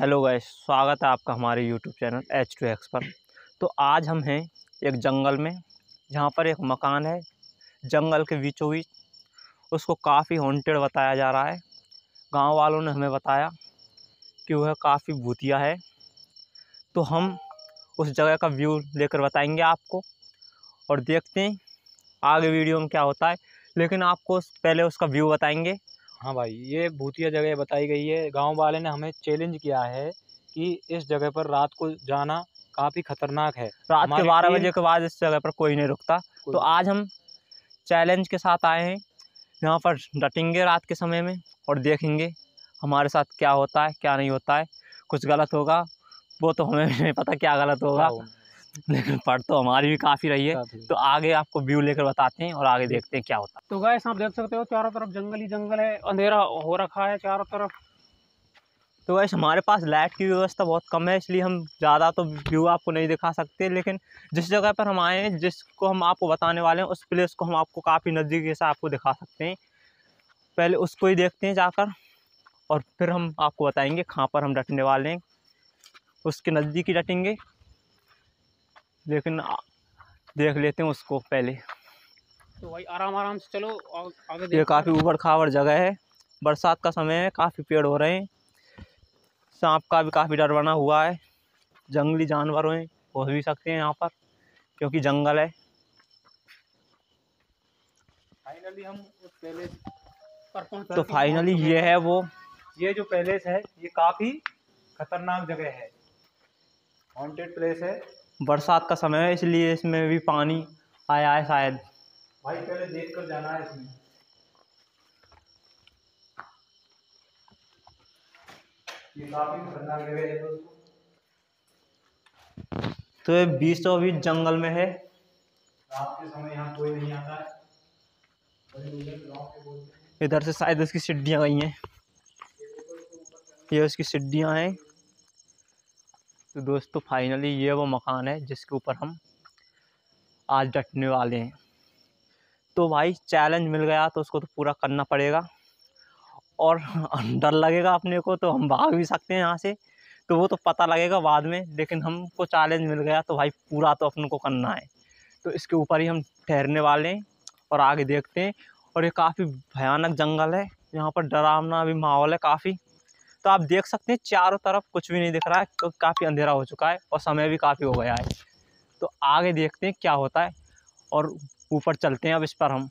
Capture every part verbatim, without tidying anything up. Hello guys, स्वागत है आपका हमारे YouTube channel H two X पर। तो आज हम हैं एक जंगल में, जहाँ पर एक मकान है जंगल के बीचों बीच। उसको काफ़ी हॉन्टेड बताया जा रहा है। गांव वालों ने हमें बताया कि वह काफ़ी भूतिया है। तो हम उस जगह का व्यू लेकर बताएंगे आपको, और देखते हैं आगे वीडियो में क्या होता है। लेकिन आपको पहले उसका व्यू बताएँगे। हाँ भाई, ये भूतिया जगह बताई गई है। गांव वाले ने हमें चैलेंज किया है कि इस जगह पर रात को जाना काफ़ी खतरनाक है। रात के बारह बजे के बाद इस जगह पर कोई नहीं रुकता। कोई तो आज हम चैलेंज के साथ आए हैं। यहाँ पर डटेंगे रात के समय में और देखेंगे हमारे साथ क्या होता है क्या नहीं होता है। कुछ गलत होगा वो तो हमें नहीं पता क्या गलत होगा, लेकिन पढ़ तो हमारी भी काफ़ी रही है। तो आगे आपको व्यू लेकर बताते हैं और आगे देखते हैं क्या होता है। तो गाइस, आप देख सकते हो चारों तरफ जंगल ही जंगल है, अंधेरा हो रखा है चारों तरफ। तो गाइस, हमारे पास लाइट की व्यवस्था बहुत कम है, इसलिए हम ज़्यादा तो व्यू आपको नहीं दिखा सकते। लेकिन जिस जगह पर हम आए हैं, जिसको हम आपको बताने वाले हैं, उस प्लेस को हम आपको काफ़ी नज़दीकी से आपको दिखा सकते हैं। पहले उसको ही देखते हैं जाकर, और फिर हम आपको बताएँगे कहाँ पर हम डटने वाले हैं। उसके नज़दीक ही डटेंगे, लेकिन देख लेते हैं उसको पहले। तो भाई आराम आराम से चलो आगे। ये काफ़ी ऊबड़ खाबड़ जगह है, बरसात का समय है, काफ़ी पेड़ हो रहे हैं। सांप का भी काफ़ी डर बना हुआ है। जंगली जानवर हैं, हो भी सकते हैं यहाँ पर, क्योंकि जंगल है। फाइनली हम उस पैलेस पर पहुँच। तो फाइनली ये है वो, ये जो पैलेस है ये काफ़ी खतरनाक जगह है, हॉन्टेड प्लेस है। बरसात का समय है, इसलिए इसमें भी पानी आया है शायद। भाई पहले देख कर जाना है इसमें। ये काफी खतरनाक जगह है दोस्तों। तो ये बीचों बीच जंगल में है। रात के समय यहाँ कोई नहीं आता है। इधर से शायद उसकी सीढ़ियाँ गई हैं। ये उसकी सीढ़ियाँ हैं। तो दोस्तों फाइनली ये वो मकान है जिसके ऊपर हम आज डटने वाले हैं। तो भाई चैलेंज मिल गया तो उसको तो पूरा करना पड़ेगा, और डर लगेगा अपने को तो हम भाग भी सकते हैं यहाँ से, तो वो तो पता लगेगा बाद में। लेकिन हमको चैलेंज मिल गया तो भाई पूरा तो अपन को करना है। तो इसके ऊपर ही हम ठहरने वाले हैं और आगे देखते हैं। और ये काफ़ी भयानक जंगल है, यहाँ पर डरावना भी माहौल है काफ़ी। तो आप देख सकते हैं चारों तरफ कुछ भी नहीं दिख रहा है, क्योंकि काफ़ी अंधेरा हो चुका है और समय भी काफ़ी हो गया है। तो आगे देखते हैं क्या होता है और ऊपर चलते हैं। अब इस पर हम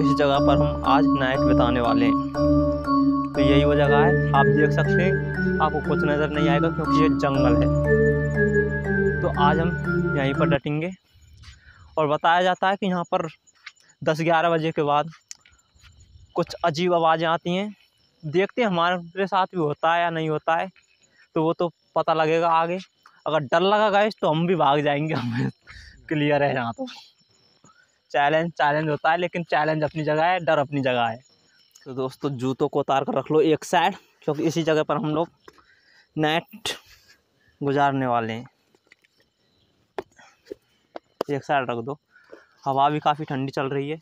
इस जगह पर हम आज नाइट बिताने वाले हैं। तो यही वो जगह है, आप देख सकते हैं, आपको कुछ नज़र नहीं आएगा क्योंकि ये जंगल है। तो आज हम यहीं पर डटेंगे। और बताया जाता है कि यहाँ पर दस ग्यारह बजे के बाद कुछ अजीब आवाज़ें आती हैं। देखते हैं हमारे साथ भी होता है या नहीं होता है, तो वो तो पता लगेगा आगे। अगर डर लगा गाइस तो हम भी भाग जाएंगे, हमें क्लियर है। यहाँ तो चैलेंज चैलेंज होता है, लेकिन चैलेंज अपनी जगह है, डर अपनी जगह है। तो दोस्तों जूतों को उतार कर रख लो एक साइड, क्योंकि इसी जगह पर हम लोग नाइट गुजारने वाले हैं। एक साइड रख दो। हवा भी काफ़ी ठंडी चल रही है।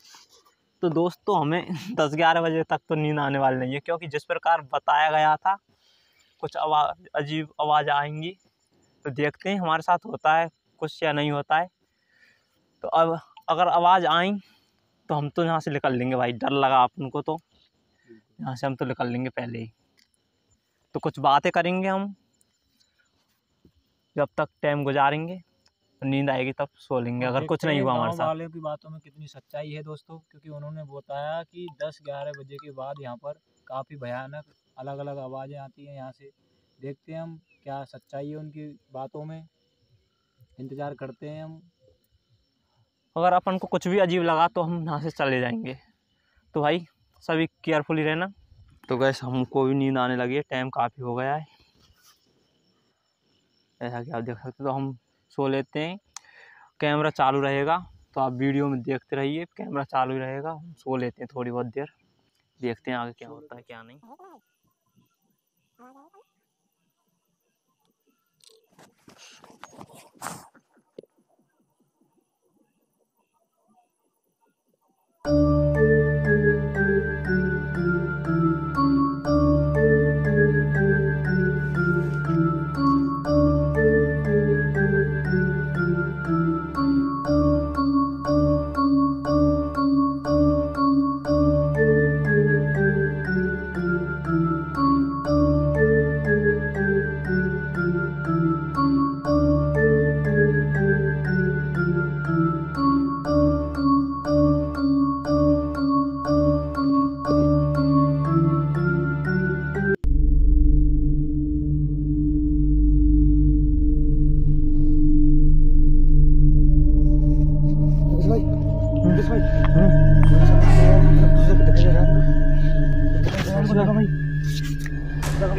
तो दोस्तों हमें दस ग्यारह बजे तक तो नींद आने वाली नहीं है, क्योंकि जिस प्रकार बताया गया था कुछ आवाज़ अजीब आवाज़ आएंगी। तो देखते हैं हमारे साथ होता है कुछ या नहीं होता है। तो अब अगर आवाज़ आई तो हम तो यहाँ से निकल लेंगे। भाई डर लगा अपन को तो यहाँ से हम तो निकल लेंगे पहले ही। तो कुछ बातें करेंगे हम, जब तक टाइम गुजारेंगे तो नींद आएगी तब सो लेंगे, अगर कुछ नहीं हुआ हमारे साथ। वाले की बातों में कितनी सच्चाई है दोस्तों, क्योंकि उन्होंने बताया कि दस ग्यारह बजे के बाद यहाँ पर काफ़ी भयानक अलग अलग आवाज़ें आती हैं यहाँ से। देखते हैं हम क्या सच्चाई है उनकी बातों में, इंतज़ार करते हैं हम। अगर अपन को कुछ भी अजीब लगा तो हम यहाँ से चले जाएंगे। तो भाई सभी केयरफुली रहना। तो गैस हमको भी नींद आने लगी है, टाइम काफ़ी हो गया है, ऐसा कि आप देख सकते हो। तो हम सो लेते हैं, कैमरा चालू रहेगा तो आप वीडियो में देखते रहिए, कैमरा चालू ही रहेगा। हम सो लेते हैं थोड़ी बहुत देर, देखते हैं आगे क्या होता है क्या नहीं।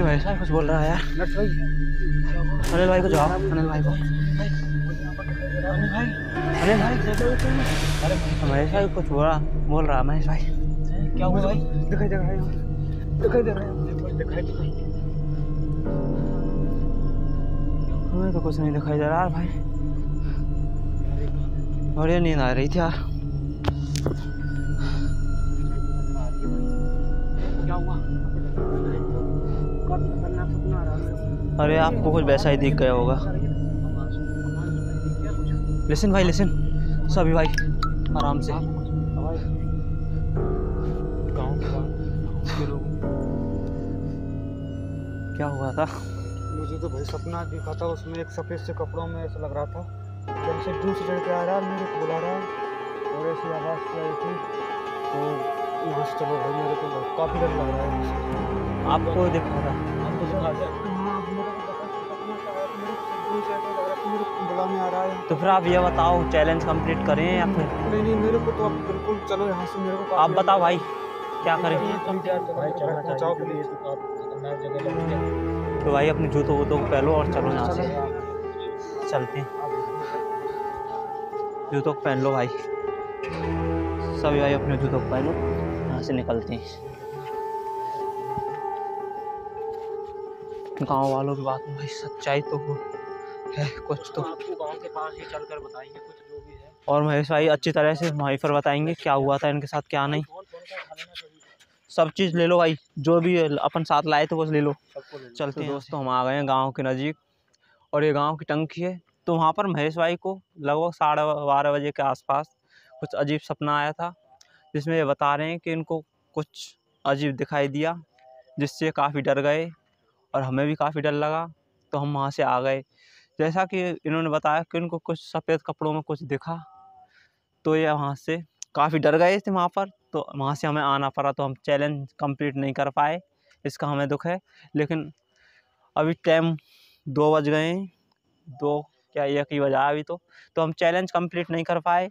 भाई साहब कुछ बोल रहा है यार। अनिल भाई को जाओ, अनिल भाई को, अनिल भाई, महेश भाई कुछ बोला बोल रहा है। महेश भाई क्या हुआ भाई? दिखाई दे रहा है, दिखाई दे रहा है, दिखाई दे रहा है। हमें तो कुछ नहीं दिखाई दे रहा भाई, और ये नींद आ रही थी यार। क्या हुआ? अरे आपको कुछ वैसा ही दिख गया होगा। लिसन भाई, लिसन सभी भाई आराम से। क्या हुआ था? मुझे तो भाई सपना दिखा था, उसमें एक सफेद से कपड़ों में ऐसा लग रहा था, जब से दूर से चढ़ के आ रहा मेरे को बुला रहा और ऐसी आवाज़ आई थी तो यहाँ से चलो भाई, मेरे को काफ़ी डर लग रहा है। आपको देखा था? तो फिर आप ये बताओ, चैलेंज कंप्लीट करें या फिर नहीं? नहीं मेरे को तो आप बिल्कुल चलो यहाँ से। मेरे को आप बताओ भाई क्या करें भाई? चलना चाहिए तो भाई अपने जूतों वूतों को पहनो और चलो यहाँ से, चलते जूतों को पहन लो भाई, सभी भाई अपने जूतों को पहनो, यहाँ से निकलते हैं। गांव वालों की बात में भाई सच्चाई तो है कुछ तो, आपको गांव के पास ही चलकर बताएंगे कुछ जो भी है। और महेश भाई अच्छी तरह से वहीं पर बताएंगे क्या हुआ था इनके साथ क्या नहीं। सब चीज़ ले लो भाई, जो भी अपन साथ लाए थे वो ले लो। चलते हैं दोस्तों, हम आ गए हैं गांव के नज़दीक और ये गांव की टंकी है। तो वहाँ पर महेश भाई को लगभग साढ़े बारह बजे के आसपास कुछ अजीब सपना आया था, जिसमें ये बता रहे हैं कि इनको कुछ अजीब दिखाई दिया, जिससे काफ़ी डर गए और हमें भी काफ़ी डर लगा। तो हम वहाँ से आ गए। जैसा कि इन्होंने बताया कि इनको कुछ सफ़ेद कपड़ों में कुछ दिखा, तो ये वहाँ से काफ़ी डर गए थे वहाँ पर, तो वहाँ से हमें आना पड़ा। तो हम चैलेंज कंप्लीट नहीं कर पाए, इसका हमें दुख है। लेकिन अभी टाइम दो बज गए, दो क्या एक ही बजा अभी तो तो हम चैलेंज कंप्लीट नहीं कर पाए।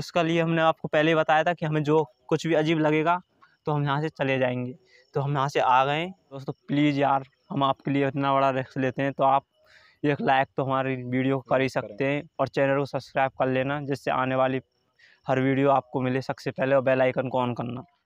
उसका लिए हमने आपको पहले ही बताया था कि हमें जो कुछ भी अजीब लगेगा तो हम यहाँ से चले जाएंगे। तो हम यहाँ से आ गए दोस्तों। प्लीज़ यार, हम आपके लिए इतना बड़ा रिस्क लेते हैं, तो आप एक लाइक तो हमारी वीडियो को कर ही सकते हैं और चैनल को सब्सक्राइब कर लेना, जिससे आने वाली हर वीडियो आपको मिले सबसे पहले, और बेल आइकन को ऑन करना।